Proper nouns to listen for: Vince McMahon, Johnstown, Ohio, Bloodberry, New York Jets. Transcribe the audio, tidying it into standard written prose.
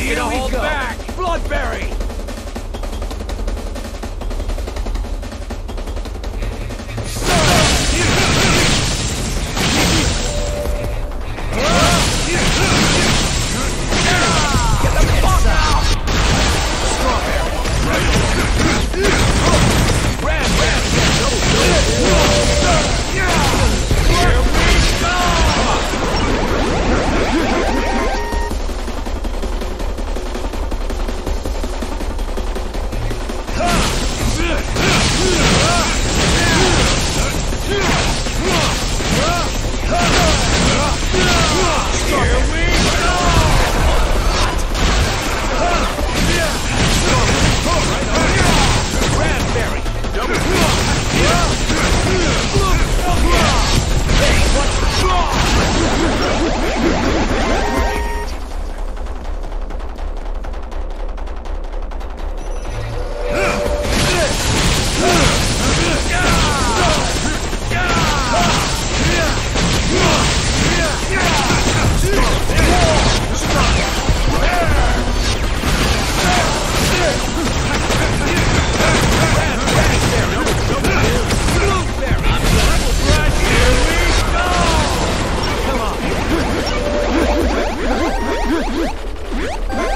Here we go. Back! Bloodberry! Come on.